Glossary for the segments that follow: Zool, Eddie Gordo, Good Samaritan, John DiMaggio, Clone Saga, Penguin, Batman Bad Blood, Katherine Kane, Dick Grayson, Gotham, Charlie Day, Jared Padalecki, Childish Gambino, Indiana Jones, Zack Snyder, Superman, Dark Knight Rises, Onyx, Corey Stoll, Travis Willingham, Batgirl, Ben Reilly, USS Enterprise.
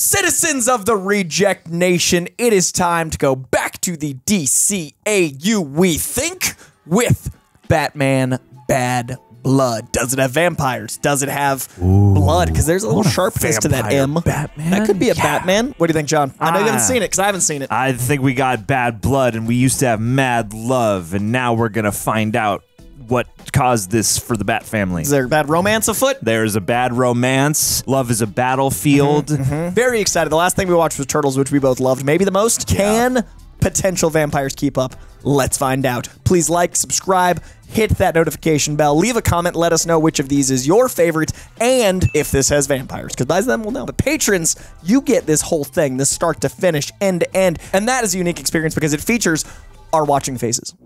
Citizens of the Reject Nation, it is time to go back to the DCAU, we think, with Batman Bad Blood. Does it have vampires? Does it have blood? Because there's a little sharpness to that M. Batman? That could be a Batman. What do you think, John? I know you haven't seen it because I haven't seen it. I think we got Bad Blood and we used to have Mad Love, and now we're going to find out what caused this for the Bat family. Is there a bad romance afoot? There's a bad romance. Love is a battlefield. Very excited. The last thing we watched was Turtles, which we both loved. Maybe the most. Yeah. Can potential vampires keep up? Let's find out. Please like, subscribe, hit that notification bell, leave a comment, let us know which of these is your favorite, and if this has vampires, because by then we'll know. But patrons, you get this whole thing, this start to finish, end to end, and that is a unique experience because it features our watching faces,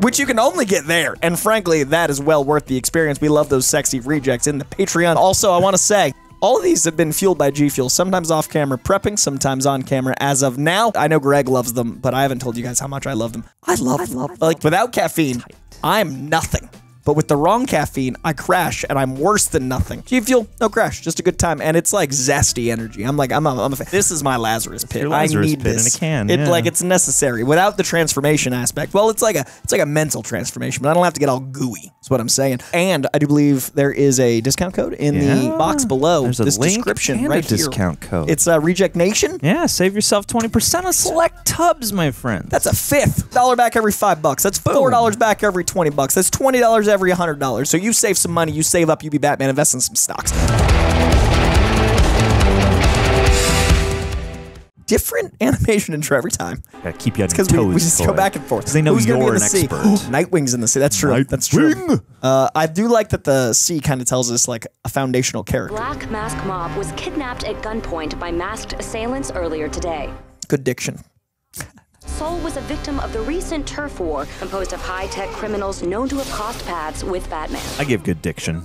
which you can only get there. And frankly, that is well worth the experience. We love those sexy rejects in the Patreon. Also, I want to say, all of these have been fueled by G Fuel, sometimes off camera prepping, sometimes on camera as of now. I know Greg loves them, but I haven't told you guys how much I love them. I love them. Like, without caffeine, I'm nothing. But with the wrong caffeine, I crash and I'm worse than nothing. G Fuel, no crash, just a good time. And it's like zesty energy. I'm a fan. This is my Lazarus pit. I need this. In a can, yeah. It's necessary. Without the transformation aspect, well, it's like a mental transformation, but I don't have to get all gooey. That's what I'm saying. And I do believe there is a discount code in the box below. There's this description right here. Discount code. It's Reject Nation. Yeah, save yourself 20% on select tubs, my friend. That's a fifth. $1 back every $5. That's $4 back every $20. That's $20 every $100. So you save some money, you save up, you be Batman, invest in some stocks. Different animation intro every time. Gotta keep you on your toes. We just go back and forth. Because they know you're an expert. Nightwing's in the sea. That's true. Nightwing. That's true. I do like that the sea kind of tells us like a foundational character. Black Mask mob was kidnapped at gunpoint by masked assailants earlier today. Good diction. Sol was a victim of the recent turf war composed of high-tech criminals known to have crossed paths with Batman. I give good diction.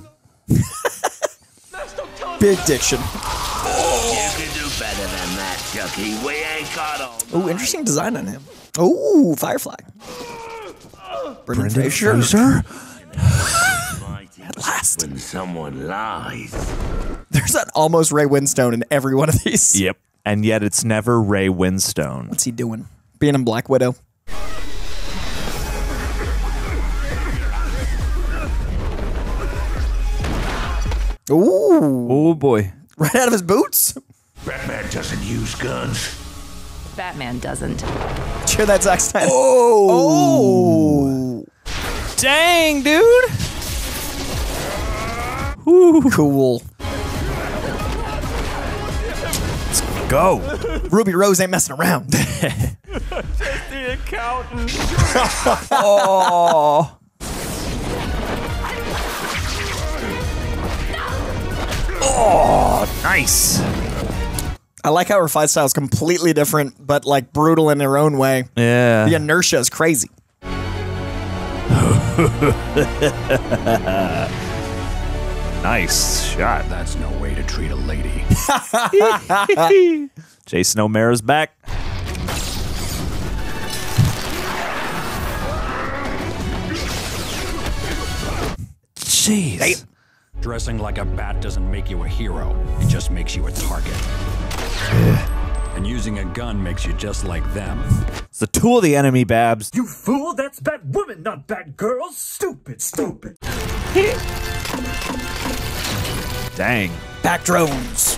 Big diction. Oh, you can do better than that, Chucky. We ain't caught all. Oh, interesting design on him. Oh, Firefly. Brendan Fraser. At last. When someone lies. There's that almost Ray Winstone in every one of these. Yep. And yet it's never Ray Winstone. What's he doing? Being in Black Widow. Ooh. Oh boy. Right out of his boots? Batman doesn't use guns. Batman doesn't. Cheer that Zack Snyder. Oh. Oh. Dang, dude. Ooh. Cool. Let's go. Ruby Rose ain't messing around. Just the accountant. Oh. Oh, nice. I like how her fight style is completely different, but like brutal in her own way. Yeah. The inertia is crazy. Nice shot. That's no way to treat a lady. Jason O'Mara's back. Jeez. Hey. Dressing like a bat doesn't make you a hero. It just makes you a target. And using a gun makes you just like them. It's the tool of the enemy, Babs. You fool, that's Batwoman, not Batgirl. Stupid, stupid. Dang. Bat drones.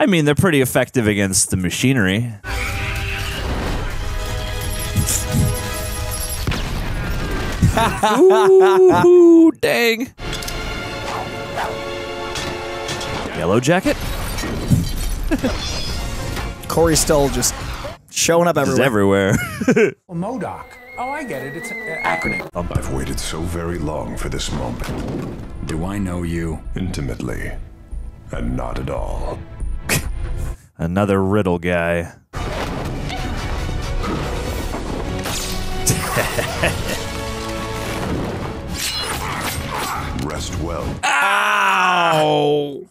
I mean, they're pretty effective against the machinery. Ooh, dang. Yellow jacket? Corey Stoll just showing up everywhere. Well, MODOK. Oh, I get it. It's an acronym. I've waited so very long for this moment. Do I know you? Intimately. And not at all. Another riddle guy. Rest well. Ow!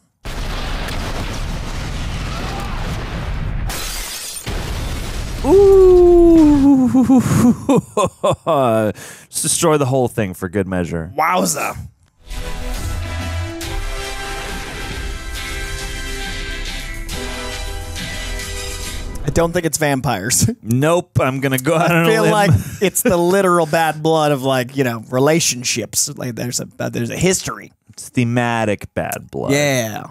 Ooh! Just destroy the whole thing for good measure. Wowza! I don't think it's vampires. Nope. I'm going to go out on a limb. I feel like it's the literal bad blood of, like, you know, relationships. Like there's a history. It's thematic bad blood. Yeah.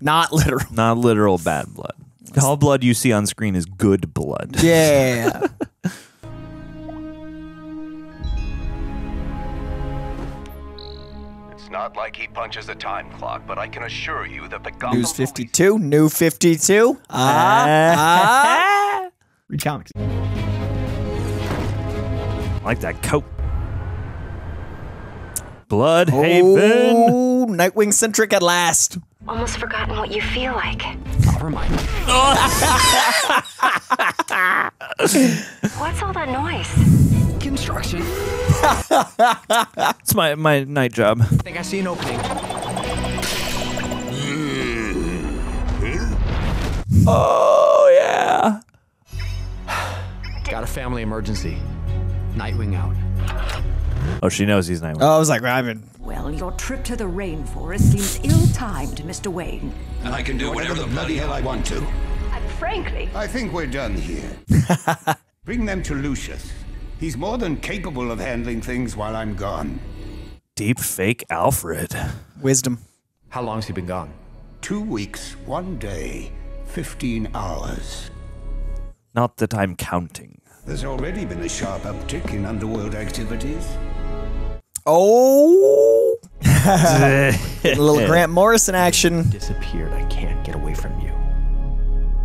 Not literal. Not literal bad blood. All blood you see on screen is good blood. Yeah. Not like he punches a time clock, but I can assure you that the Gotham News 52, police... New 52. Read comics. I like that coat. Blood Haven. Oh, Nightwing centric at last. Almost forgotten what you feel like. I'll remind you. What's all that noise? Construction. It's my night job. I think I see an opening. Oh yeah. Got a family emergency. Nightwing out. Oh, she knows he's Nightwing. Oh, I was like, Robin. Well, your trip to the rainforest seems ill-timed, Mr. Wayne. And I can do whatever the bloody hell I want to. And frankly, I think we're done here. Bring them to Lucius. He's more than capable of handling things while I'm gone. Deep fake Alfred. Wisdom. How long's he been gone? 2 weeks, 1 day, 15 hours. Not that I'm counting. There's already been a sharp uptick in underworld activities. Oh! A little Grant Morrison action. Disappeared. I can't get away from you.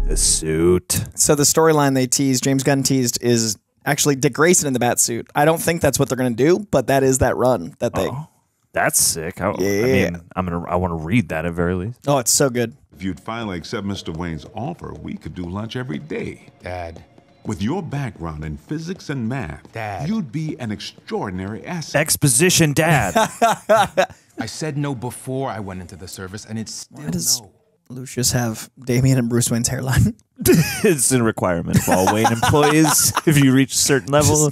The suit. So the storyline they teased, James Gunn teased, is... actually, Dick Grayson in the bat suit. I don't think that's what they're going to do, but that is that run that they. Oh, that's sick. I want to read that at very least. Oh, it's so good. If you'd finally accept Mr. Wayne's offer, we could do lunch every day. Dad. With your background in physics and math, Dad, you'd be an extraordinary asset. Exposition, Dad. I said no before I went into the service, and it's still no. Does Lucius have Damian and Bruce Wayne's hairline? It's a requirement of all Wayne employees. If you reach a certain level,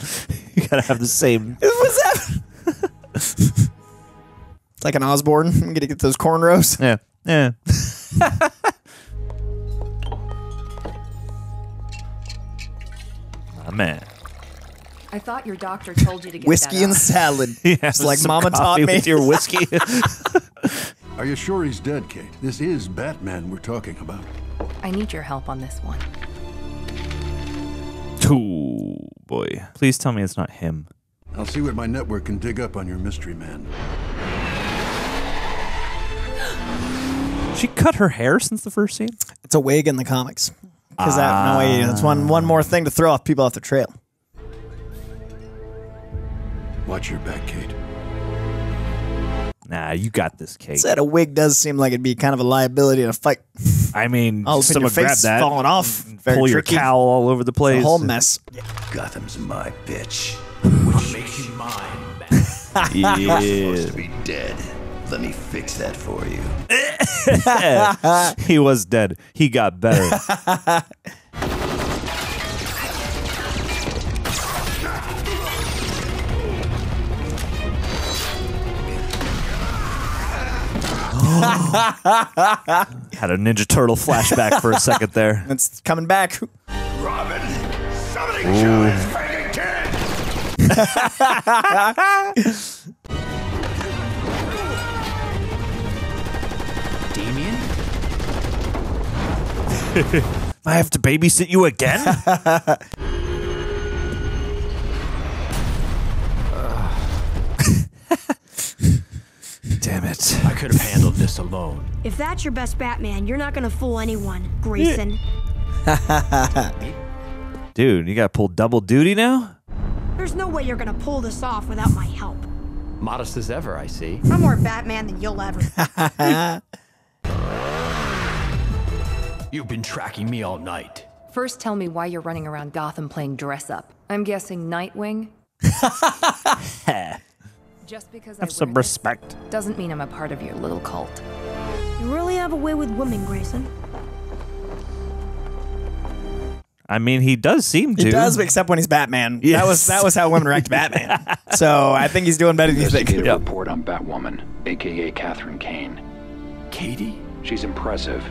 you gotta have the same. What's that? It's like an Osborne. I'm gonna get those cornrows. Yeah, yeah. Oh, man. I thought your doctor told you to get whiskey and salad. Yeah, it's like Mama taught me. With your whiskey. Are you sure he's dead, Kate? This is Batman we're talking about. I need your help on this one. Oh, boy. Please tell me it's not him. I'll see what my network can dig up on your mystery man. She cut her hair since the first scene? It's a wig in the comics. Because that's one more thing to throw off people off the trail. Watch your back, Kate. Nah, you got this, Kate. Said a wig does seem like it'd be kind of a liability in a fight. I mean, all someone grab that, falling off, pull your cowl all over the place, a whole mess. Gotham's my bitch, which makes you mine. Yeah. You're supposed to be dead. Let me fix that for you. He was dead. He got better. Had a Ninja Turtle flashback for a second there. It's coming back. Robin, summoning Charlie's fighting kid. Damien? I have to babysit you again? Damn it. I could have handled this alone. If that's your best Batman, you're not going to fool anyone, Grayson. Dude, you got to pull double duty now? There's no way you're going to pull this off without my help. Modest as ever, I see. I'm more Batman than you'll ever. You've been tracking me all night. First, tell me why you're running around Gotham playing dress up. I'm guessing Nightwing? Just because have some respect doesn't mean I'm a part of your little cult. You really have a way with women, Grayson. I mean, he does seem to. He does, except when he's Batman. Yes. That was how women wrecked Batman. So I think he's doing better than you think. Get a report on Batwoman, aka Katherine Kane. Katie? She's impressive,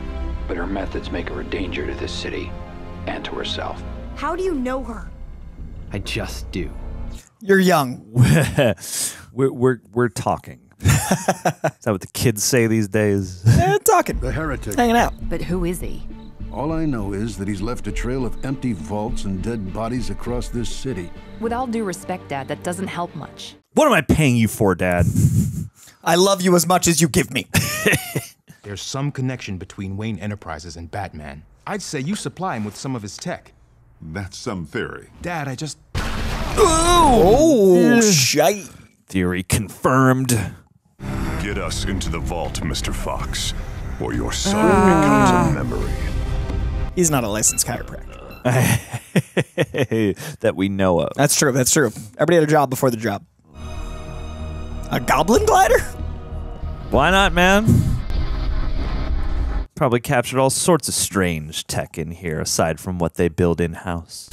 but her methods make her a danger to this city. and to herself. How do you know her? I just do. You're young. we're talking. Is that what the kids say these days? They're talking. The Heretic. Hanging out. But who is he? All I know is that he's left a trail of empty vaults and dead bodies across this city. With all due respect, Dad, that doesn't help much. What am I paying you for, Dad? I love you as much as you give me. There's some connection between Wayne Enterprises and Batman. I'd say you supply him with some of his tech. That's some theory. Dad, I just... Ooh, oh, shite. Theory confirmed. Get us into the vault, Mr. Fox, or your soul becomes a memory. He's not a licensed chiropractor. That we know of. That's true, that's true. Everybody had a job before the job. A goblin glider? Why not, man? Probably captured all sorts of strange tech in here, aside from what they build in-house.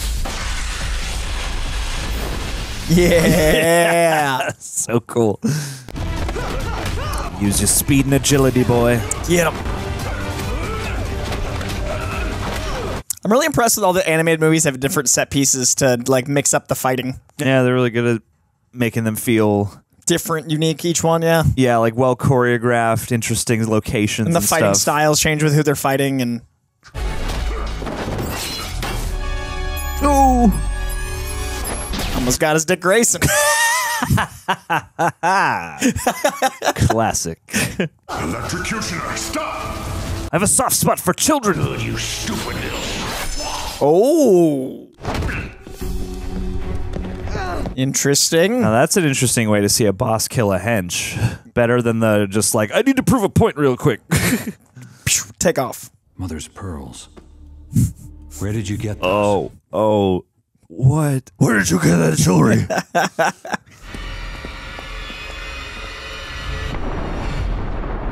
Yeah! So cool. Use your speed and agility, boy. Get him. I'm really impressed with all the animated movies that have different set pieces to like mix up the fighting. Yeah, they're really good at making them feel different, unique, each one, yeah. Yeah, like well choreographed, interesting locations. And the fighting styles change with who they're fighting and oh, almost got his Dick Grayson. Classic. Electrocutioner, stop! I have a soft spot for children. Good, you stupid little. Oh. Interesting. Now that's an interesting way to see a boss kill a hench. Better than the just like, I need to prove a point real quick. Take off. Mother's pearls. Where did you get those? Oh, oh, what? Where did you get that jewelry?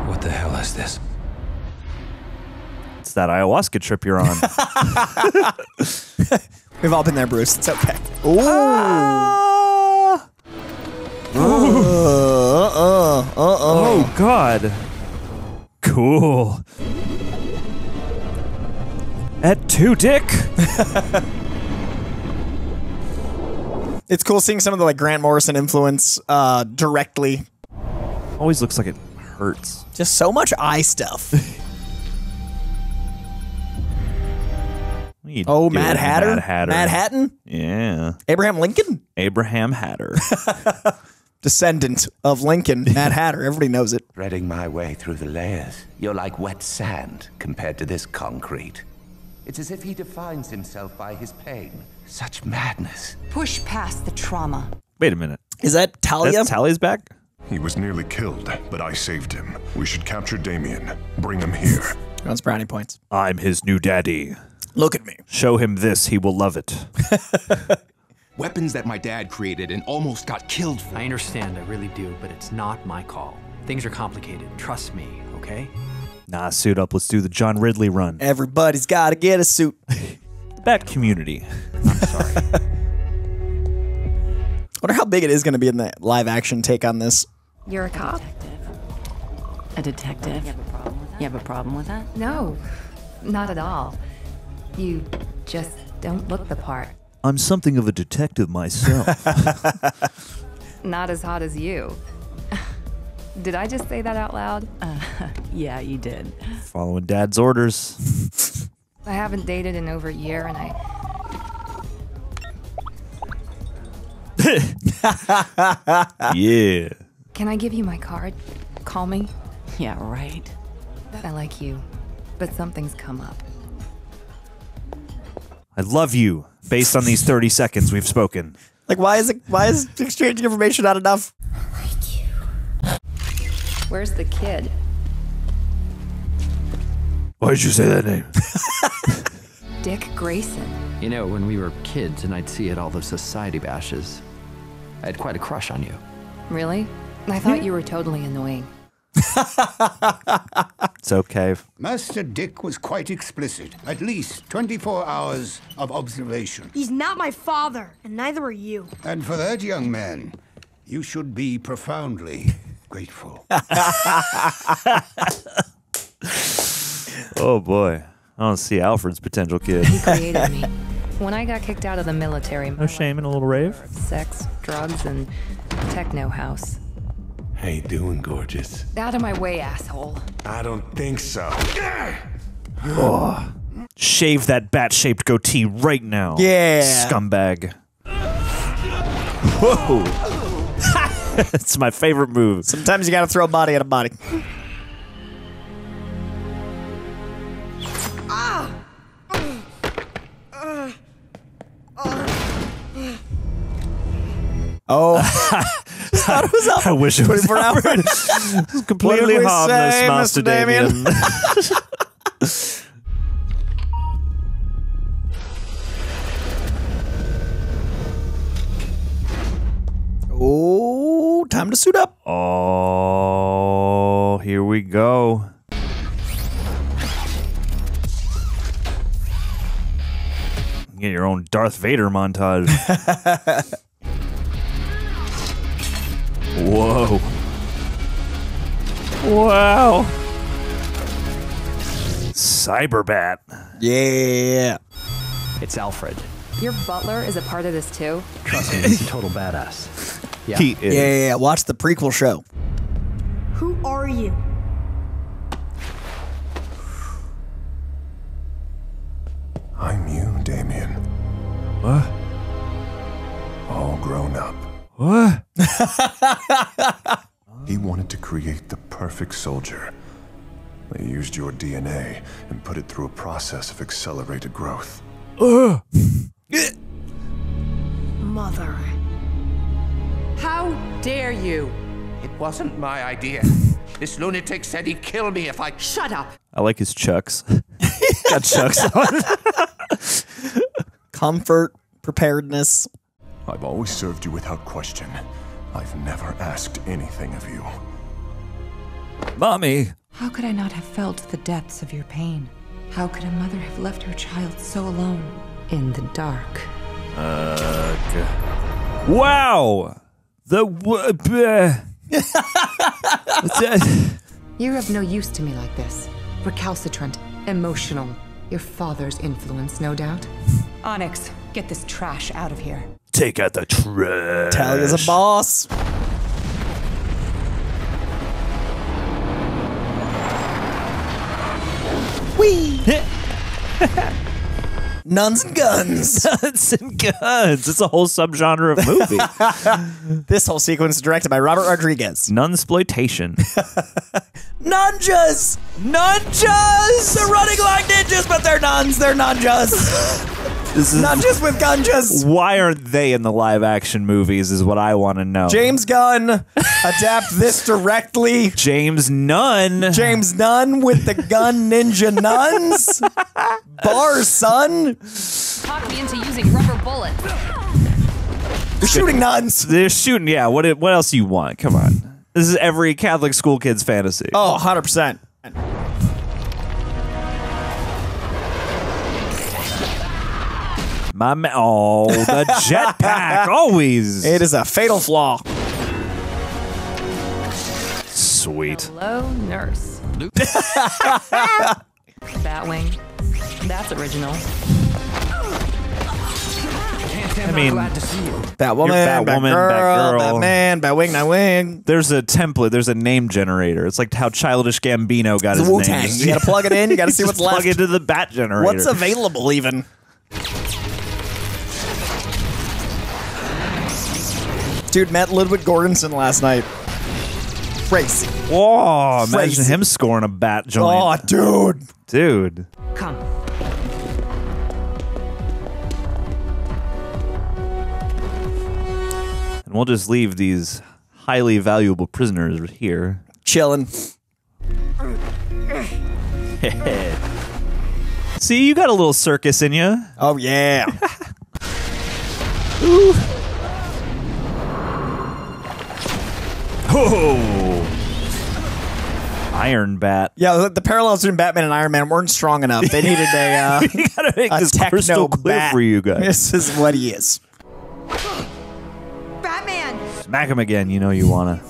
What the hell is this? It's that ayahuasca trip you're on. We've all been there, Bruce. It's okay. Ooh. Oh, God. Cool. At two, Dick. It's cool seeing some of the like Grant Morrison influence directly. Always looks like it hurts. Just so much eye stuff. Oh, Mad Hatter? Mad Hatter? Mad Hatton? Yeah. Abraham Lincoln? Abraham Hatter. Descendant of Lincoln, Mad Hatter. Everybody knows it. Threading my way through the layers. You're like wet sand compared to this concrete. It's as if he defines himself by his pain. Such madness. Push past the trauma. Wait a minute. Is that Talia? That's Talia's back? He was nearly killed, but I saved him. We should capture Damian. Bring him here. That's brownie points. I'm his new daddy. Look at me. Show him this. He will love it. Weapons that my dad created and almost got killed for. I understand. I really do. But it's not my call. Things are complicated. Trust me. Okay? Nah, suit up. Let's do the John Ridley run. Everybody's got to get a suit. The Bat community. I'm sorry. I wonder how big it is going to be in the live action take on this. You're a cop? A detective. You have a problem with that? No, not at all. You just don't look the part. I'm something of a detective myself. Not as hot as you. Did I just say that out loud? Yeah, you did. Following Dad's orders. I haven't dated in over a year, and I... Yeah. Can I give you my card? Call me? Yeah, right. I like you, but something's come up. I love you, based on these 30 seconds we've spoken. Like, why is exchanging information not enough? I like you. Where's the kid? Why did you say that name? Dick Grayson. You know, when we were kids and I'd see you at all those society bashes, I had quite a crush on you. Really? I thought you were totally annoying. It's okay. Master Dick was quite explicit. At least 24 hours of observation. He's not my father, and neither are you. And for that, young man, you should be profoundly grateful. Oh boy. I don't see Alfred's potential kid. He created me. When I got kicked out of the military... No shame in a little rave. Sex, drugs, and techno house. How you doing, gorgeous? Out of my way, asshole. I don't think so. Oh, shave that bat-shaped goatee right now. Yeah. Scumbag. Whoa. It's my favorite move. Sometimes you gotta throw a body at a body. Oh, thought it was Alfred. I wish it was Alfred. Completely harmless, say, Master Damian. Oh, time to suit up. Oh, here we go. Get your own Darth Vader montage. Whoa. Wow. Cyberbat. Yeah. It's Alfred. Your butler is a part of this too? Trust me, he's a total badass. Yeah. He is. Yeah. Watch the prequel show. Who are you? I'm you, Damian. What? All grown up. What? He wanted to create the perfect soldier. They used your DNA and put it through a process of accelerated growth. Mother. How dare you? It wasn't my idea. This lunatic said he'd kill me if I... Shut up! I like his chucks. Got chucks on. Comfort, preparedness. I've always served you without question. I've never asked anything of you. Mommy! How could I not have felt the depths of your pain? How could a mother have left her child so alone? In the dark. God. Wow! You're of no use to me like this. Recalcitrant, emotional. Your father's influence, no doubt. Onyx, get this trash out of here. Take out the trash. Talia's a boss. Whee! Nuns and guns. Nuns and guns. It's a whole subgenre of movie. This whole sequence is directed by Robert Rodriguez. Nunsploitation. Nunjas! Nunjas! They're running like ninjas, but they're nuns. They're nunjas. Nunjas with gunjas. Why aren't they in the live action movies is what I want to know. James Gunn, adapt this directly. James Nunn. James Nunn with the gun ninja nuns. Bar son. Talk me into using rubber bullets. They're shooting nuns. They're shooting, yeah. What else do you want? Come on. This is every Catholic school kid's fantasy. Oh, 100%. My man, oh, the jetpack, always. It is a fatal flaw. Sweet. Hello, nurse. Batwing. That's original. I mean, Batwoman, Batgirl. Batman, Batwing, Nightwing. There's a template. There's a name generator. It's like how Childish Gambino got his name. You got to plug it in. You got to see what's left. Plug into the bat generator. What's available, even? Dude met Ludwig Gordonson last night. Crazy. Whoa, imagine him scoring a bat joint. Oh, dude. Dude. Come. And we'll just leave these highly valuable prisoners here. Chilling. See, you got a little circus in you. Oh, yeah. Ooh. Oh, Iron Bat. Yeah, the parallels between Batman and Iron Man weren't strong enough. They needed a you gotta make this crystal clear for you guys. This is what he is. Batman. Smack him again. You know you wanna.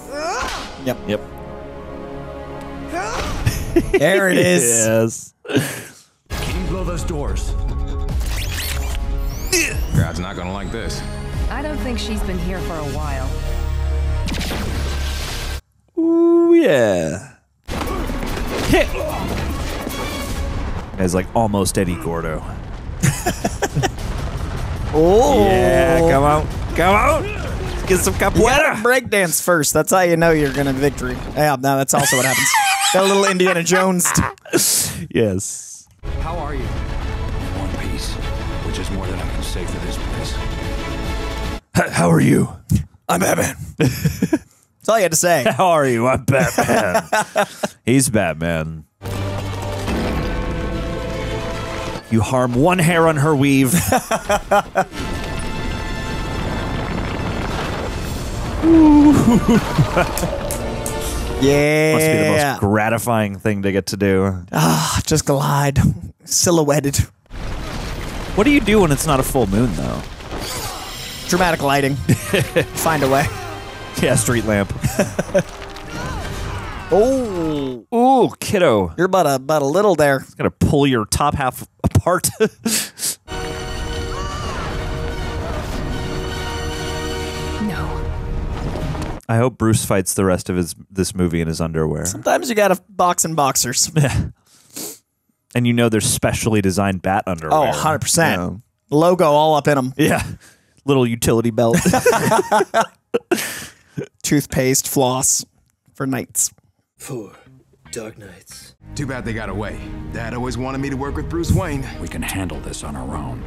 Yep. Yep. There it is. Yes. Can Can you blow those doors? Crowd's not gonna like this. I don't think she's been here for a while. Ooh, yeah. Hit! As like almost Eddie Gordo. Oh yeah, come on, come on. Let's get some capoeira. Breakdance first. That's how you know you're gonna victory. Yeah, no, that's also what happens. That little Indiana Jones. Yes. How are you? One piece, which is more than I can say for this place. How are you? I'm Batman. That's all you had to say. How are you? I'm Batman. He's Batman. You harm one hair on her weave. Yeah. Must be the most gratifying thing to get to do. Ah, just glide. Silhouetted. What do you do when it's not a full moon, though? Dramatic lighting. Find a way. Yeah, street lamp. Oh, ooh, kiddo. You're about a little there. It's gonna pull your top half apart. No. I hope Bruce fights the rest of this movie in his underwear. Sometimes you gotta box in boxers. Yeah. And you know they're specially designed bat underwear. Oh, 100%. Yeah. Logo all up in them. Yeah. Little utility belt. Toothpaste, floss for nights. For dark nights. Too bad they got away. Dad always wanted me to work with Bruce Wayne. We can handle this on our own.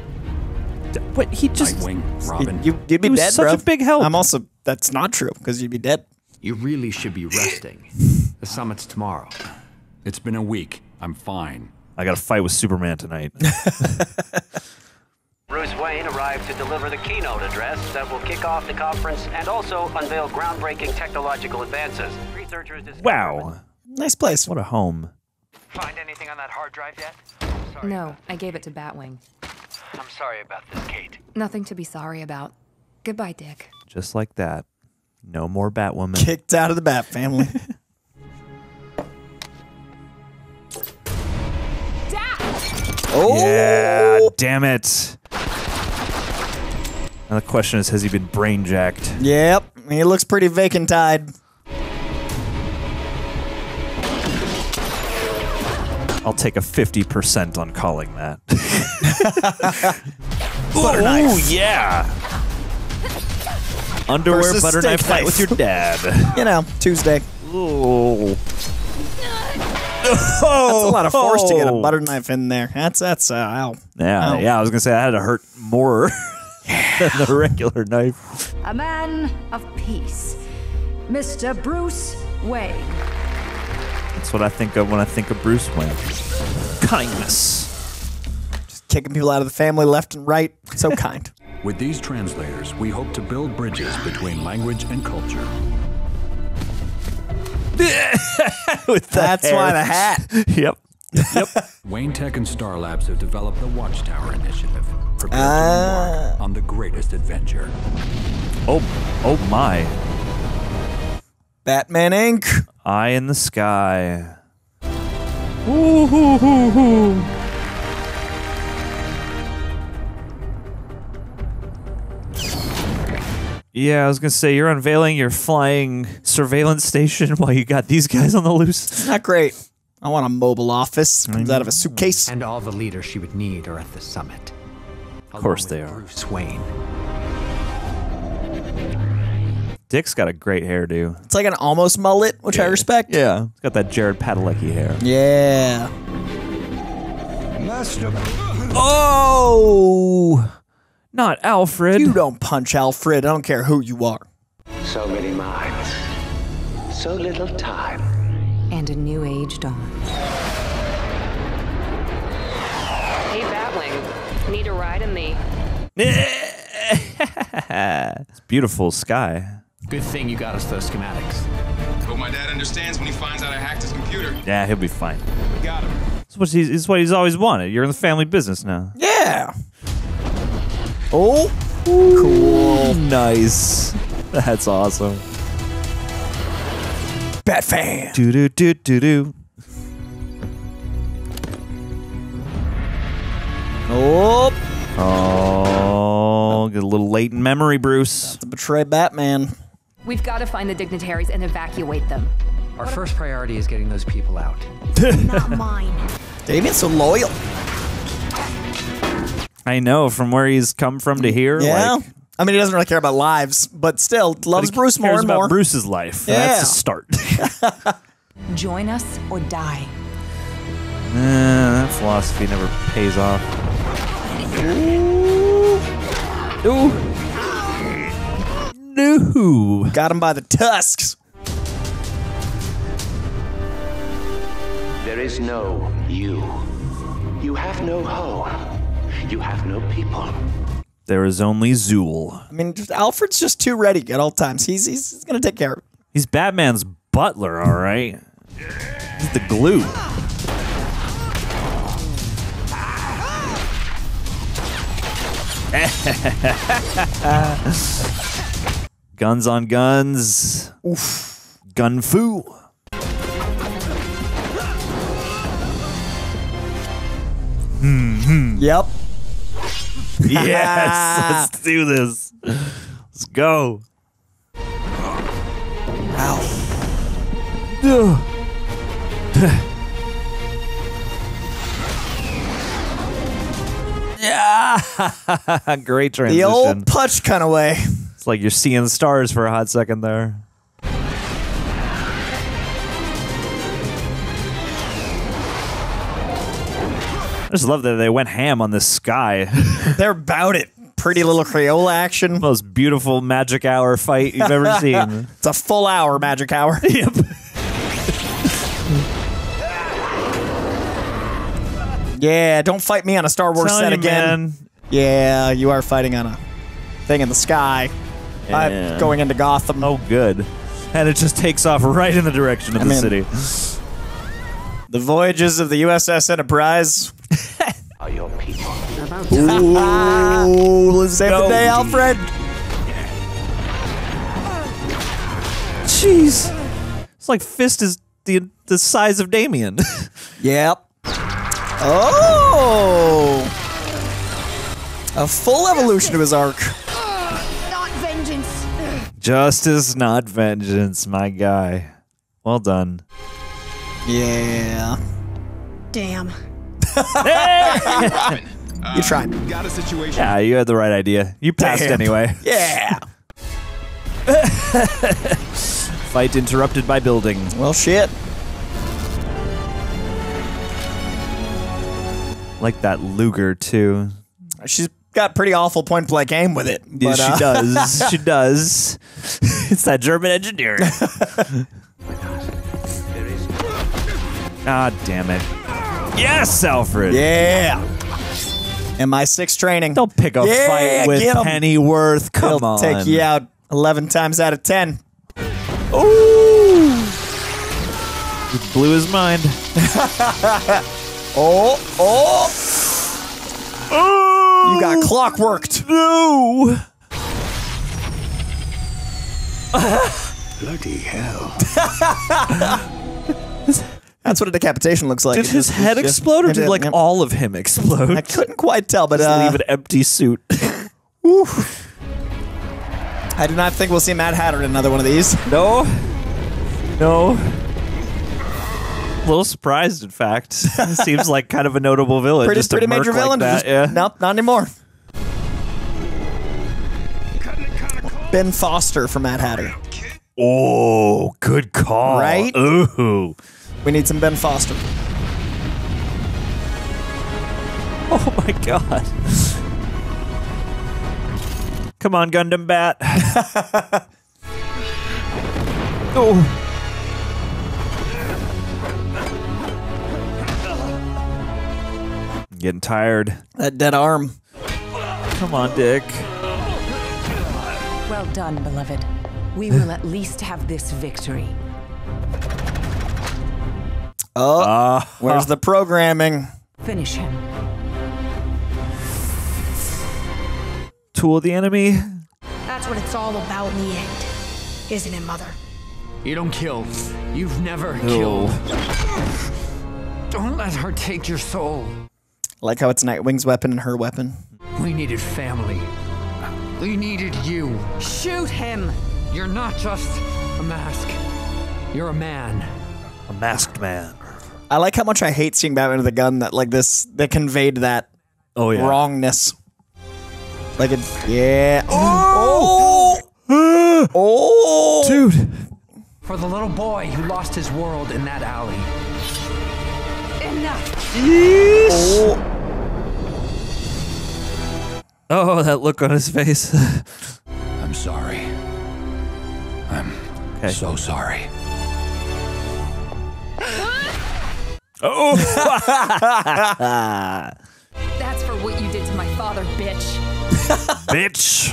But he just... Nightwing, Robin. You'd be dead, was such bro. A big help. I'm also... That's not true, because you'd be dead. You really should be resting. The summit's tomorrow. It's been a week. I'm fine. I got a fight with Superman tonight. Bruce Wayne arrived to deliver the keynote address that will kick off the conference and also unveil groundbreaking technological advances. Researchers discovered... Wow. Nice place. What a home. Find anything on that hard drive yet? Sorry no, I gave it to Batwing. I'm sorry about this, Kate. Nothing to be sorry about. Goodbye, Dick. Just like that. No more Batwoman. Kicked out of the Bat family. Oh! Yeah, damn it. Now the question is, has he been brain jacked? Yep, he looks pretty vacant-eyed. I'll take a 50% on calling that. Butter knife. Oh yeah. Underwear versus butter knife fight with your dad. You know, Tuesday. Ooh. Oh, that's a lot of force to get a butter knife in there. That's ow. Yeah, ow. Yeah. I was gonna say that had to hurt more. The regular knife. A man of peace, Mr. Bruce Wayne. That's what I think of when I think of Bruce Wayne. Kindness. Just kicking people out of the family left and right. So kind. With these translators, we hope to build bridges between language and culture. With that's hair. Why the hat. Yep. Yep. Wayne Tech and Star Labs have developed the Watchtower Initiative. Prepare to embark on the greatest adventure. Oh my. Batman Inc. Eye in the sky. Woo hoo hoo hoo. Yeah, I was gonna say you're unveiling your flying surveillance station while you got these guys on the loose. It's not great. I want a mobile office. Comes out of a suitcase. And all the leaders she would need are at the summit. Of course they are. Bruce Wayne. Dick's got a great hairdo. It's like an almost mullet, which I respect. Yeah. It's got that Jared Padalecki hair. Yeah. Master. Oh! Not Alfred. You don't punch Alfred. I don't care who you are. So many minds. So little time. And a new age dawns. Hey, Batwing. Need a ride in the... It's beautiful sky. Good thing you got us those schematics. Hope my dad understands when he finds out I hacked his computer. Yeah, he'll be fine. We got him. It's what he's always wanted. You're in the family business now. Yeah. Oh. Ooh, cool. Nice. That's awesome. Bat fan. Do do do do do. Oh. Oh, get a little late in memory, Bruce. About to betray Batman. We've got to find the dignitaries and evacuate them. Our first priority is getting those people out. Not mine. Damian's so loyal. I know, from where he's come from to here. Yeah. Like, I mean, he doesn't really care about lives, but still loves Bruce more and more. About Bruce's life. Yeah. That's a start. Join us or die. That philosophy never pays off. Ooh. No. Got him by the tusks. There is no you. You have no home. You have no people. There is only Zool. I mean, Alfred's just too ready at all times. He's going to take care of it. He's Batman's butler, all right? He's the glue. Guns on guns. Oof. Gun foo. Mm-hmm. Yep. Yes, let's do this. Let's go. Ow. Yeah. Great transition. The old punch kind of way. It's like you're seeing stars for a hot second there. I just love that they went ham on this sky. They're about it. Pretty little Crayola action. Most beautiful magic hour fight you've ever seen. It's a full hour magic hour. Yep. Yeah, don't fight me on a Star Wars set again. Man. Yeah, you are fighting on a thing in the sky. Yeah. I'm going into Gotham. Oh, good. And it just takes off right in the direction of the city. The voyages of the USS Enterprise. Are your people about to? Ooh, let's save the day, Alfred. Jeez, it's like Fist is the size of Damian. Yep. Oh, a full evolution of his arc. Not vengeance. Justice, not vengeance, my guy. Well done. Yeah. Damn. Hey! You tried. Got a situation. Yeah, you had the right idea. You passed anyway. Yeah. Fight interrupted by building. Well, shit. Like that Luger, too. She's got pretty awful point blank aim with it. But, yeah, she does. She does. It's that German engineer. Ah, damn it. Yes, Alfred. Yeah. MI6 training. Don't pick a fight with Pennyworth. Come on. He'll take you out 11 times out of 10. Ooh. He blew his mind. Oh. You got clockworked. No. Bloody hell. That's what a decapitation looks like. Did his head explode, or did like all of him explode? I couldn't quite tell, but leave an empty suit. Oof. I do not think we'll see Mad Hatter in another one of these. No, no. A little surprised, in fact. Seems like kind of a notable villain. Pretty major villain. Like that. Yeah. Nope, not anymore. Ben Foster for Mad Hatter. Oh, good call. Right? Ooh. We need some Ben Foster. Oh my god. Come on, Gundam Bat. Oh. I'm getting tired. That dead arm. Come on, Dick. Well done, beloved. We will at least have this victory. Oh, where's the programming? Finish him. Tool the enemy. That's what it's all about in the end, isn't it, Mother? You don't kill. You've never killed. Don't let her take your soul. I like how it's Nightwing's weapon and her weapon. We needed family. We needed you. Shoot him! You're not just a mask. You're a man. A masked man. I like how much I hate seeing Batman with a gun that like this, that conveyed that wrongness. Like it's, Oh! Dude. For the little boy who lost his world in that alley. Enough. Yes. Oh, that look on his face. I'm sorry. I'm so sorry. Oh! That's for what you did to my father, bitch. Bitch.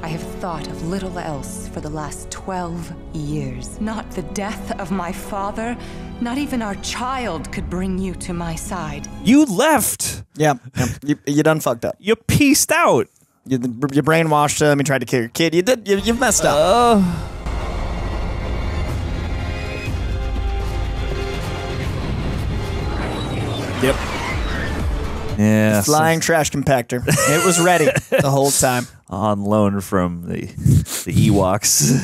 I have thought of little else for the last 12 years. Not the death of my father, not even our child could bring you to my side. You left. Yeah. You done fucked up. You pieced out. You brainwashed him. You tried to kill your kid. You messed up. Yep. Yeah. Flying trash compactor. It was ready the whole time. On loan from the Ewoks.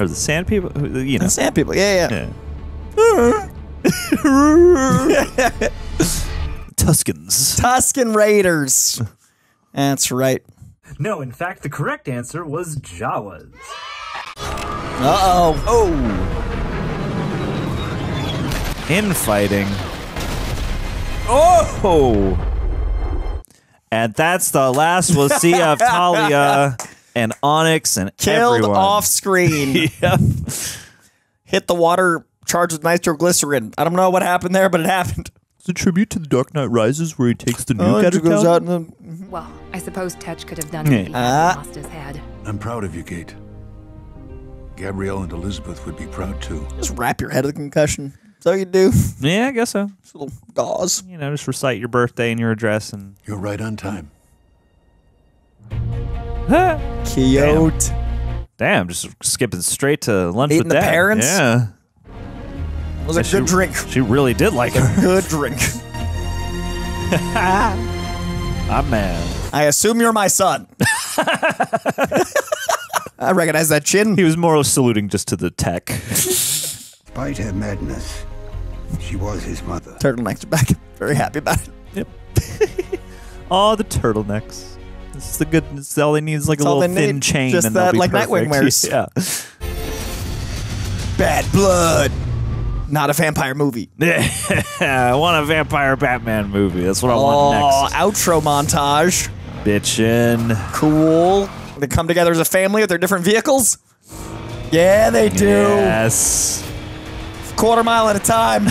Or the sand people? You know. The sand people, yeah. Tuscans. Tuscan Raiders. That's right. No, in fact, the correct answer was Jawas. Uh-oh. Oh. Infighting. Oh! And that's the last we'll see of Talia and Onyx and everyone. Killed off screen. Yep. Hit the water charged with nitroglycerin. I don't know what happened there, but it happened. It's a tribute to The Dark Knight Rises where he takes the nuke out of town. Well, I suppose Tetch could have done it if he hadn't lost his head. I'm proud of you, Kate. Gabrielle and Elizabeth would be proud, too. Just wrap your head with a concussion. So you do? Yeah, I guess so. Just a little gauze. You know, just recite your birthday and your address, and you're right on time. Cute. Damn, just skipping straight to lunch with Dad. Parents. Yeah, it was a good drink. She really did like it. A good drink. I'm mad. I assume you're my son. I recognize that chin. He was more saluting just to the tech. Despite her madness, she was his mother. Turtlenecks are back. Very happy about it. Yep. Oh, the turtlenecks. This is the good. This is all they need is like a little thin chain. Just and that, like Nightwing wears. Yeah. Bad Blood. Not a vampire movie. I want a vampire Batman movie. That's what I want next. Outro montage. Bitchin'. Cool. They come together as a family with their different vehicles. Yeah, they do. Yes. Quarter mile at a time.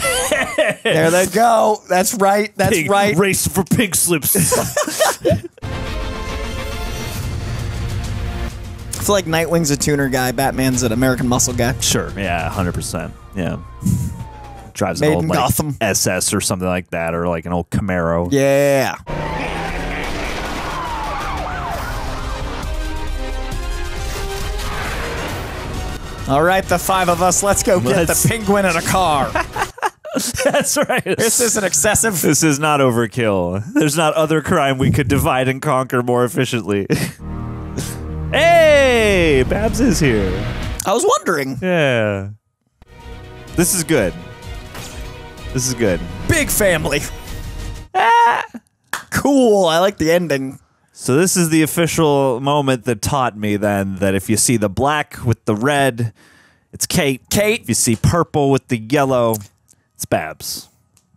There they go. That's right. That's pig, right. Race for pig slips. I feel like Nightwing's a tuner guy. Batman's an American muscle guy. Sure. Yeah, 100%. Yeah. Drives an old like, Gotham SS or something like that, or like an old Camaro. Yeah. All right, the five of us, let's go get the penguin in a car. That's right. This isn't excessive. This is not overkill. There's not other crime we could divide and conquer more efficiently. Hey, Babs is here. I was wondering. Yeah. This is good. This is good. Big family. Ah, cool. I like the ending. So this is the official moment that taught me then that if you see the black with the red, it's Kate. Kate. If you see purple with the yellow, it's Babs.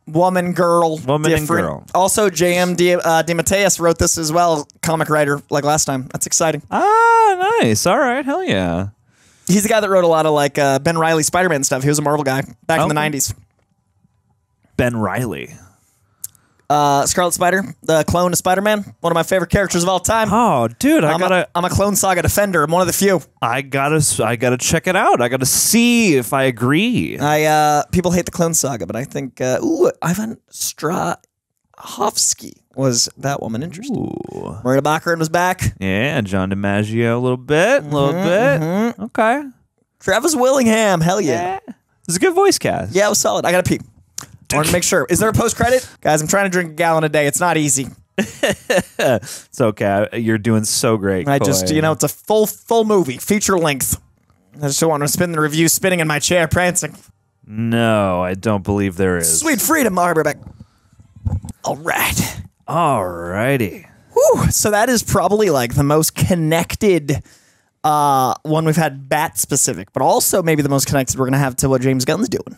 Woman, girl. Woman and girl. Also, J.M. DeMatteis wrote this as well, comic writer, like last time. That's exciting. Ah, nice. All right. Hell yeah. He's the guy that wrote a lot of like Ben Reilly Spider-Man stuff. He was a Marvel guy back in the 90s. Ben Reilly. Scarlet Spider, the clone of Spider-Man, one of my favorite characters of all time. Oh, dude, I'm a Clone Saga defender. I'm one of the few. I gotta check it out. I gotta see if I agree. People hate the Clone Saga, but I think Ivan Strahovski was that woman interesting. Ooh. Marina Baccarin was back. Yeah, John DiMaggio a little bit, a little bit. Okay. Travis Willingham, hell yeah. It was a good voice cast. Yeah, it was solid. I gotta pee. I wanted to make sure. Is there a post credit? Guys, I'm trying to drink a gallon a day. It's not easy. It's okay. You're doing so great. I just, you know, it's a full movie, feature length. I just don't want to spend the review spinning in my chair, prancing. No, I don't believe there is. Sweet freedom, Harborback. All right. All righty. Whew. So that is probably like the most connected one we've had Bat-specific, but also maybe the most connected we're going to have to what James Gunn's doing.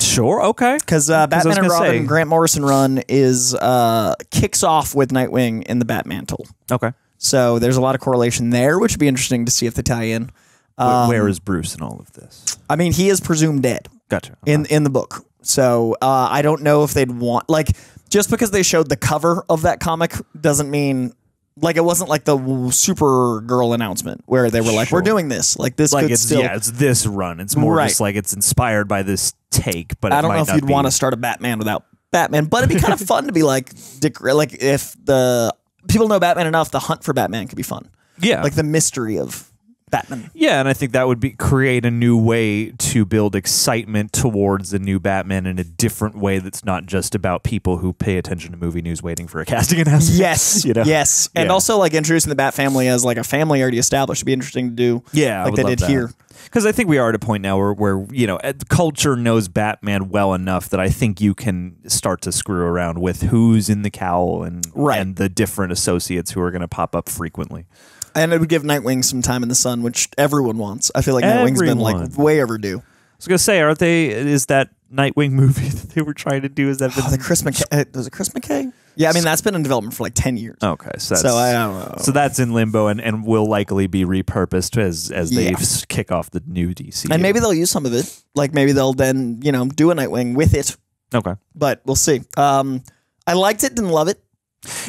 Sure, okay. Because Batman and Robin, Grant Morrison run is kicks off with Nightwing in the Batmantle. Okay. So there's a lot of correlation there, which would be interesting to see if they tie in. Where is Bruce in all of this? I mean, he is presumed dead. Gotcha. Okay. In the book. So I don't know if they'd want... Like, just because they showed the cover of that comic doesn't mean... Like, it wasn't like the Supergirl announcement where they were like, we're doing this. Like, this like could it's, still... Yeah, it's this run. It's more just like it's inspired by this take, but I don't know if you'd want to start a Batman without Batman, but it'd be kind of fun to be like... Like, if the... People know Batman enough, the hunt for Batman could be fun. Yeah. Like, the mystery of... Batman. Yeah, and I think that would be create a new way to build excitement towards the new Batman in a different way that's not just about people who pay attention to movie news waiting for a casting announcement. Yes, you know? Yes. And also like introducing the Bat family as like a family already established would be interesting to do. Yeah, like they did here. Because I think we are at a point now where you know culture knows Batman well enough that I think you can start to screw around with who's in the cowl and the different associates who are going to pop up frequently. And it would give Nightwing some time in the sun, which everyone wants. I feel like Nightwing's been like way overdue. I was gonna say, aren't they? Is that Nightwing movie that they were trying to do? Is that the Chris McKay? Was it Chris McKay? Yeah, I mean that's been in development for like 10 years. Okay, so that's, I don't know. So that's in limbo and will likely be repurposed as they kick off the new DC. And maybe they'll use some of it. Like maybe they'll then you know do a Nightwing with it. Okay, but we'll see. I liked it, didn't love it.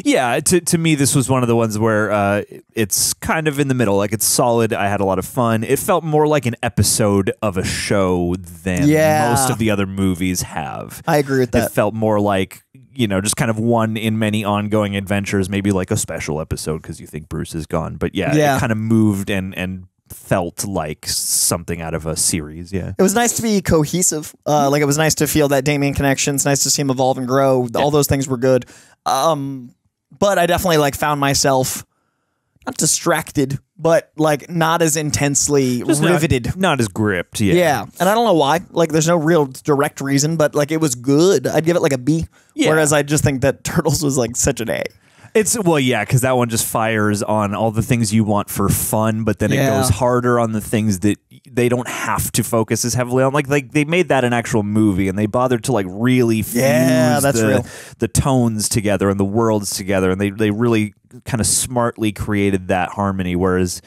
Yeah, to me, this was one of the ones where it's kind of in the middle. Like, it's solid. I had a lot of fun. It felt more like an episode of a show than most of the other movies have. I agree with that. It felt more like, you know, just kind of one in many ongoing adventures, maybe like a special episode because you think Bruce is gone. But yeah, it kind of moved and felt like something out of a series. Yeah, it was nice to be cohesive. Like, it was nice to feel that Damian connection. It's nice to see him evolve and grow. Yeah. All those things were good. But I definitely like found myself not distracted, but like not as intensely just riveted, not as gripped. Yeah. Yeah. And I don't know why, like there's no real direct reason, but like it was good. I'd give it like a B. Yeah. Whereas I just think that Turtles was like such an A. It's well, yeah, because that one just fires on all the things you want for fun, but then it goes harder on the things that they don't have to focus as heavily on. Like they made that an actual movie, and they bothered to like really fuse the tones together and the worlds together, and they really kind of smartly created that harmony. Whereas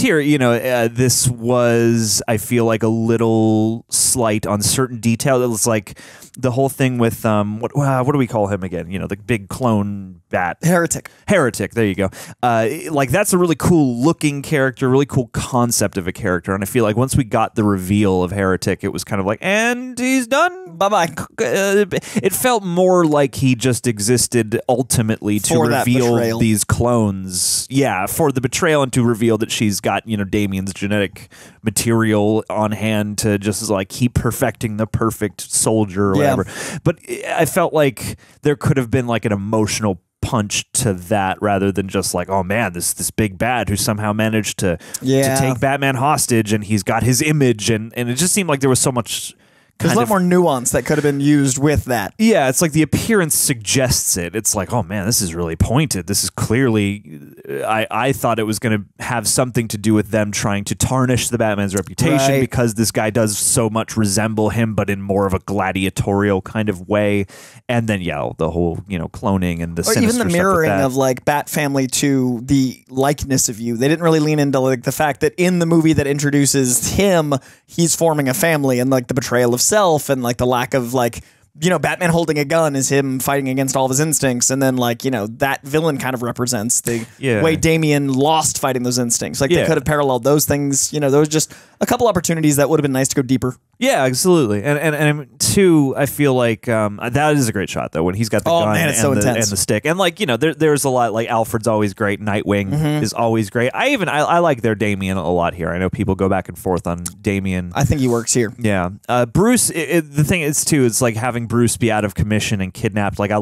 here, you know, this was, I feel like, a little slight on certain detail. It was like the whole thing with, what do we call him again? You know, the big clone bat. Heretic. Heretic, there you go. Like, that's a really cool-looking character, really cool concept of a character. And I feel like once we got the reveal of Heretic, it was kind of like, and he's done? Bye-bye. It felt more like he just existed ultimately to reveal these clones. Yeah, for the betrayal and to reveal that she's got, you know, Damian's genetic material on hand to just like keep perfecting the perfect soldier or whatever. But I felt like there could have been like an emotional punch to that rather than just like, oh man, this big bad who somehow managed to take Batman hostage and he's got his image and it just seemed like there was so much. There's a lot more nuance that could have been used with that. Yeah, it's like the appearance suggests it. It's like, oh man, this is really pointed. This is clearly, I thought it was going to have something to do with them trying to tarnish the Batman's reputation because this guy does so much resemble him, but in more of a gladiatorial kind of way. And then, yeah, the whole, you know, cloning and the or even the mirroring of like Bat Family to the likeness of you. They didn't really lean into like the fact that in the movie that introduces him, he's forming a family and like the betrayal of self and like the lack of like, you know, Batman holding a gun is him fighting against all of his instincts. And then like, you know, that villain kind of represents the way Damian lost fighting those instincts. Like they could have paralleled those things. You know, there was just a couple opportunities that would have been nice to go deeper. Yeah, absolutely. And two, I feel like that is a great shot though, when he's got the gun and the stick. And like, you know, there's a lot like Alfred's always great. Nightwing is always great. I like their Damian a lot here. I know people go back and forth on Damian. I think he works here. Yeah. Bruce, the thing is too, it's like having having Bruce be out of commission and kidnapped, like, I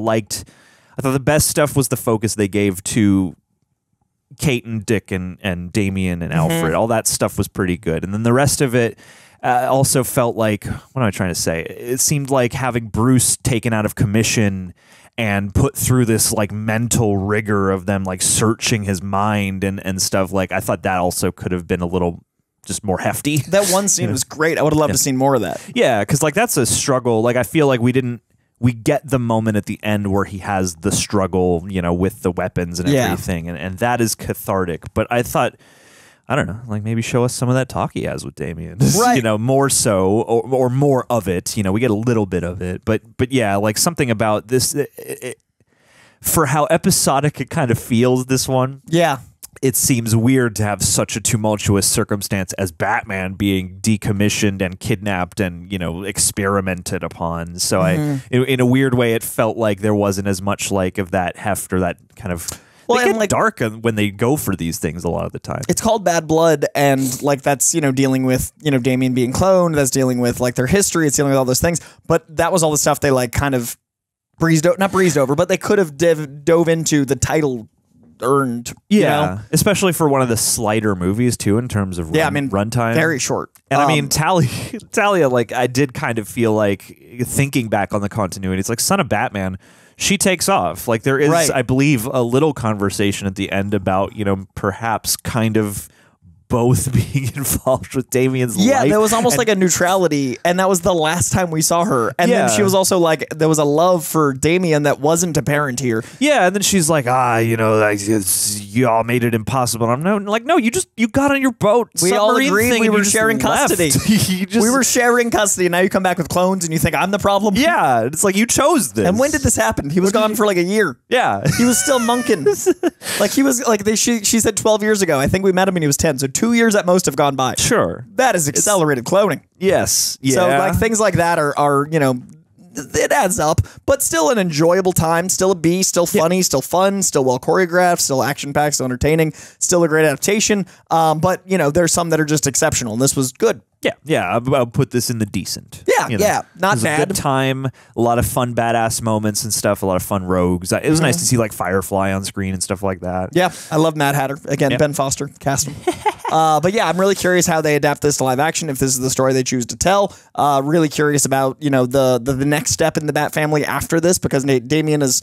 thought the best stuff was the focus they gave to Kate and Dick and Damian and Alfred. All that stuff was pretty good. And then the rest of it also felt like, what am I trying to say? It seemed like having Bruce taken out of commission and put through this like mental rigor of them like searching his mind and stuff. Like, I thought that also could have been a little just more hefty. That one scene was great. I would have loved to have seen more of that. Yeah, because like that's a struggle. Like, I feel like we get the moment at the end where he has the struggle, you know, with the weapons and everything, and that is cathartic. But I thought, I don't know, like maybe show us some of that talk he has with Damian, right? You know, more so, or more of it. You know, we get a little bit of it, but yeah, like something about this, for how episodic it kind of feels, this one, yeah. It seems weird to have such a tumultuous circumstance as Batman being decommissioned and kidnapped and, you know, experimented upon. So in a weird way, it felt like there wasn't as much like of that heft or that kind of... Well, they get like, dark when they go for these things a lot of the time. It's called Bad Blood, and like that's, you know, dealing with, you know, Damian being cloned, that's dealing with like their history, it's dealing with all those things. But that was all the stuff they like kind of not breezed over, but they could have dove into the title earned, you know? Especially for one of the slighter movies too, in terms of runtime, very short. And I mean, Talia, like I did kind of feel like, thinking back on the continuity, it's like Son of Batman, she takes off. Like there is, I believe, a little conversation at the end about, you know, perhaps kind of both being involved with Damian's life. Yeah, there was almost like a neutrality, and that was the last time we saw her. And then she was also like, there was a love for Damian that wasn't apparent here. Yeah, and then she's like, you know, like, y'all made it impossible. And I'm like, no, you got on your boat. We all agreed we were sharing custody. We were sharing custody, and now you come back with clones, and you think I'm the problem? Yeah, it's like you chose this. And when did this happen? He was gone for like a year. Yeah. He was still monking. Like he was, like she said 12 years ago. I think we met him when he was 10, so 2 years at most have gone by. Sure. That is accelerated cloning. Yes. Yeah. So like things like that are, you know, it adds up, but still an enjoyable time, still a B, still funny, still fun, still well choreographed, still action-packed, still entertaining, still a great adaptation. But, you know, there's some that are just exceptional, and this was good. Yeah. Yeah, I'll put this in the decent. Yeah, you know, not bad. A good time, a lot of fun badass moments and stuff, a lot of fun rogues. It was nice to see like Firefly on screen and stuff like that. Yeah, I love Mad Hatter. Again, Ben Foster, cast him. But yeah, I'm really curious how they adapt this to live action, if this is the story they choose to tell. Really curious about, you know, the next step in the Bat family after this, because Damian is,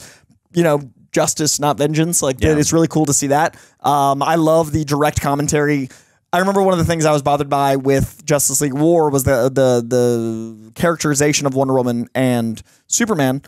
you know, justice, not vengeance. Like it's really cool to see that. I love the direct commentary. I remember one of the things I was bothered by with Justice League War was the characterization of Wonder Woman and Superman,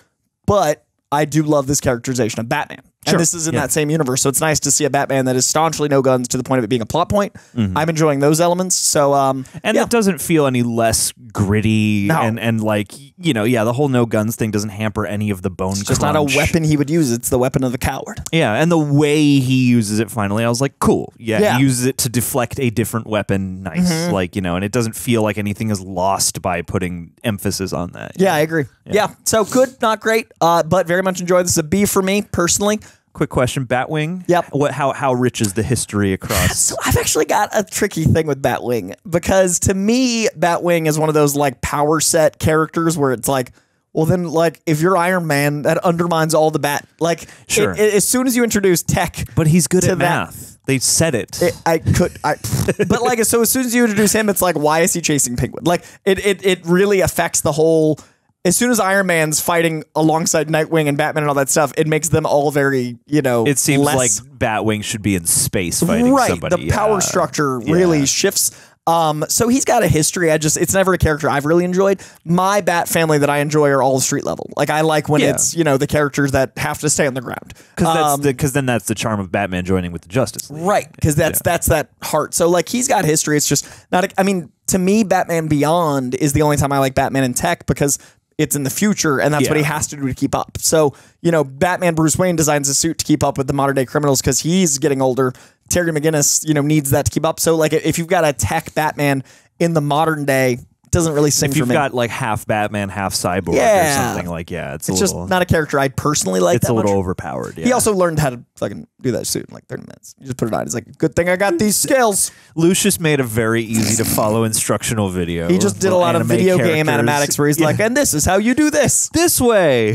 but I do love this characterization of Batman. Sure. And this is in that same universe, so it's nice to see a Batman that is staunchly no guns to the point of it being a plot point. I'm enjoying those elements. So, and that doesn't feel any less gritty, and like, you know, the whole no guns thing doesn't hamper any of the bone. It's just not a weapon he would use; it's the weapon of the coward. Yeah, and the way he uses it, finally, I was like, cool. Yeah, he uses it to deflect a different weapon. Nice, like, you know, and it doesn't feel like anything is lost by putting emphasis on that. Yeah, I agree. Yeah, so good, not great, but very much enjoyed. This is a B for me personally. Quick question, Batwing. Yep. How rich is the history across? So I've actually got a tricky thing with Batwing, because to me, Batwing is one of those like power set characters where it's like, well then, like if you're Iron Man, that undermines all the Bat. Like, as soon as you introduce tech, but he's good at math. They said it. But like, so as soon as you introduce him, it's like, why is he chasing Penguin? Like, it really affects the whole. As soon as Iron Man's fighting alongside Nightwing and Batman and all that stuff, it makes them all very, you know, it seems like Batwing should be in space fighting somebody. The power structure really shifts. So he's got a history. It's never a character I've really enjoyed. My Bat family that I enjoy are all street level. Like I like when it's, you know, the characters that have to stay on the ground. Because then that's the charm of Batman joining with the Justice League. Right. Because that's that heart. So like he's got history. It's just not, I mean, to me, Batman Beyond is the only time I like Batman and tech, because it's in the future, and that's what he has to do to keep up. So, you know, Batman Bruce Wayne designs a suit to keep up with the modern day criminals because he's getting older. Terry McGinnis, you know, needs that to keep up. So, like, if you've got a tech Batman in the modern day, doesn't really sing for me. If you've got like half Batman, half Cyborg or something, like it's a little, just not a character I'd personally like. It's that a little overpowered. Yeah. He also learned how to fucking do that suit in like 30 minutes. You just put it on. It's like, good thing I got these skills. Lucius made a very easy to follow instructional video. He just did a lot of video game animatics where he's like, and this is how you do this. This way.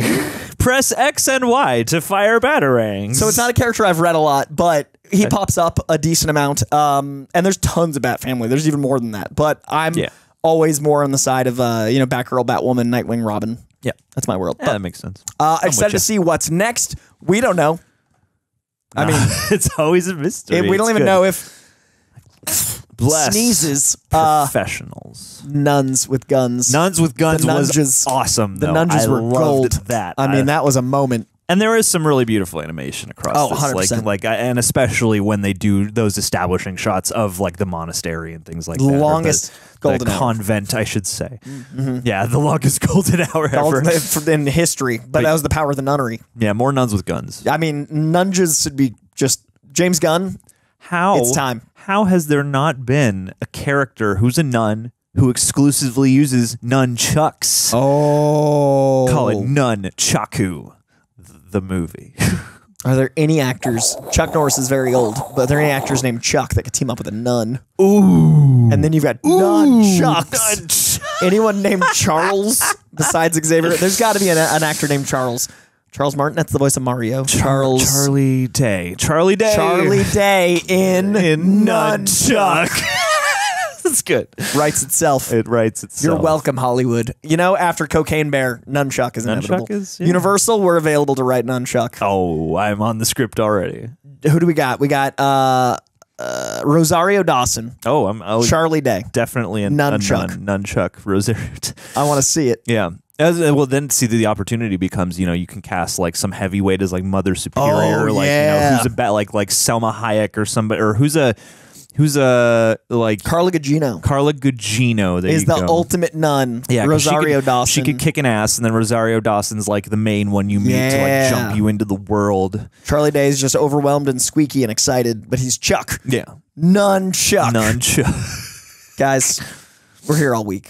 Press X and Y to fire batarangs. So it's not a character I've read a lot, but he pops up a decent amount. And there's tons of Bat Family. There's even more than that. But I'm always more on the side of, you know, Batgirl, Batwoman, Nightwing, Robin. Yeah. That's my world. Yeah, but that makes sense. Excited to see what's next. We don't know. I mean, it's always a mystery. We don't even know if sneezes professionals, nuns with guns was awesome. The nunges were gold. That I mean, that was a moment. And there is some really beautiful animation across this, 100%. Like, and especially when they do those establishing shots of like the monastery and things like that. Longest golden convent, I should say. Mm-hmm. Yeah, the longest golden hour ever in history. But that was the power of the nunnery. Yeah, more nuns with guns. I mean, nunges should be just James Gunn. How it's time. How has there not been a character who's a nun who exclusively uses nunchucks? Oh, call it nunchaku. The movie. Are there any actors? Chuck Norris is very old, but are there any actors named Chuck that could team up with a nun? Ooh. And then you've got nunchucks. Anyone named Charles besides Xavier? There's got to be an actor named Charles. Charles Martin, that's the voice of Mario. Charlie Day. Charlie Day. Charlie Day in nunchuck. That's good. Writes itself. It writes itself. You're welcome, Hollywood. You know, after Cocaine Bear, nunchuck is inevitable. Yeah. Universal, we're available to write nunchuck. Oh, I'm on the script already. Who do we got? We got Rosario Dawson. Oh, Charlie Day. Definitely a nunchuck. Nunchuck Rosario. I want to see it. Yeah. Well, then see the opportunity becomes, you know, you can cast like some heavyweight as like Mother Superior, or, like you know, who's a like Selma Hayek or somebody, or who's a like Carla Gugino. Carla Gugino is the ultimate nun. Yeah, Rosario Dawson. She could kick an ass, and then Rosario Dawson's like the main one you meet to like jump you into the world. Charlie Day is just overwhelmed and squeaky and excited, but he's Chuck. Yeah, nunchuck. Nunchuck. Guys, we're here all week.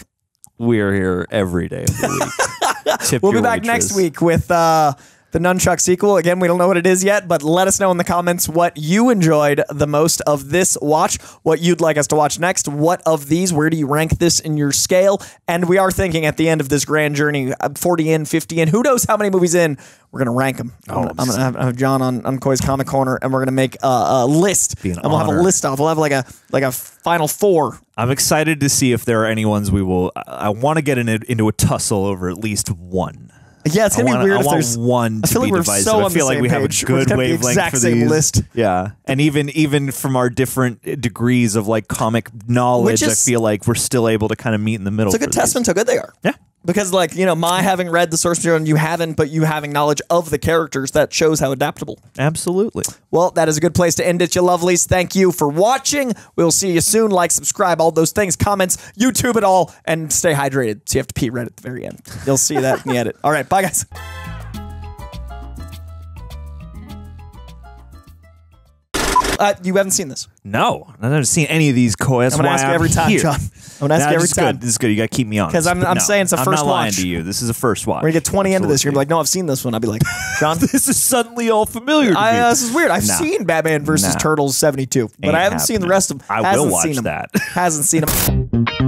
We're here every day of the week. We'll be back next week with the Nunchuck sequel. Again, we don't know what it is yet, but let us know in the comments what you enjoyed the most of this watch, what you'd like us to watch next, what of these, where do you rank this in your scale? And we are thinking at the end of this grand journey, 40 in, 50 in, who knows how many movies in, we're going to rank them. I'm going to have John on Coy's Comic Corner, and we're going to make a list. And we'll have a list off. We'll have like a final four. I'm excited to see if there are any ones we will. I want to get into a tussle over at least one. Yeah, it's going to be weird if there's one to be divisive. I feel like we have a good wavelength for these. List. Yeah, and even from our different degrees of like comic knowledge, I feel like we're still able to kind of meet in the middle. It's a good testament to how good they are. Yeah. Because, like, you know, my having read the source material and you haven't, but you having knowledge of the characters, that shows how adaptable. Absolutely. Well, that is a good place to end it, you lovelies. Thank you for watching. We'll see you soon. Like, subscribe, all those things, comments, YouTube it all, and stay hydrated. So you have to pee right at the very end. You'll see that in the edit. All right, bye, guys. You haven't seen this? No, I haven't seen any of these. That's I'm gonna ask you every time, John. I'm gonna ask you every time. This is good. You gotta keep me honest. Because I'm saying it's a first watch. I'm not lying to you. This is a first watch. We're gonna get 20 into this. You're gonna be like, no, I've seen this one. I'll be like, John, this is suddenly all familiar to me. This is weird. I've seen Batman versus Turtles '72, but I haven't seen the rest of them. I will watch that. Hasn't seen them.